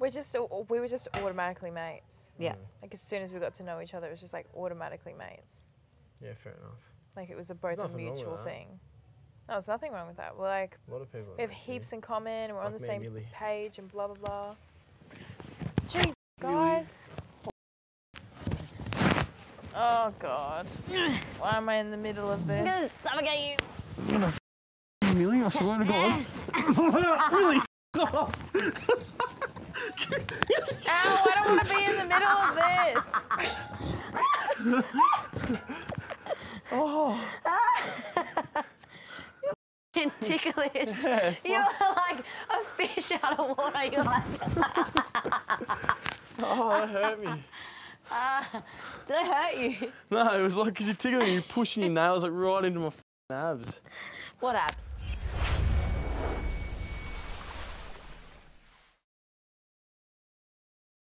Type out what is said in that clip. We were just automatically mates. Yeah. Like as soon as we got to know each other, it was just like automatically mates. Yeah, fair enough. Like it was both a mutual thing. No, there's nothing wrong with that. We're like, a lot of people we have heaps in common. We're like on the same page and blah blah blah. Jeez, guys. Oh God. Why am I in the middle of this? I'm gonna suffocate you. I'm gonna f***ing Millie. I swear to God. Really f*** off. Ow, I don't want to be in the middle of this. Oh. You're f***ing ticklish. Yeah, you're like a fish out of water. You're like... Oh, that hurt me. Did I hurt you? No, it was like because you're tickling, you're pushing your nails like right into my f***ing abs. What abs?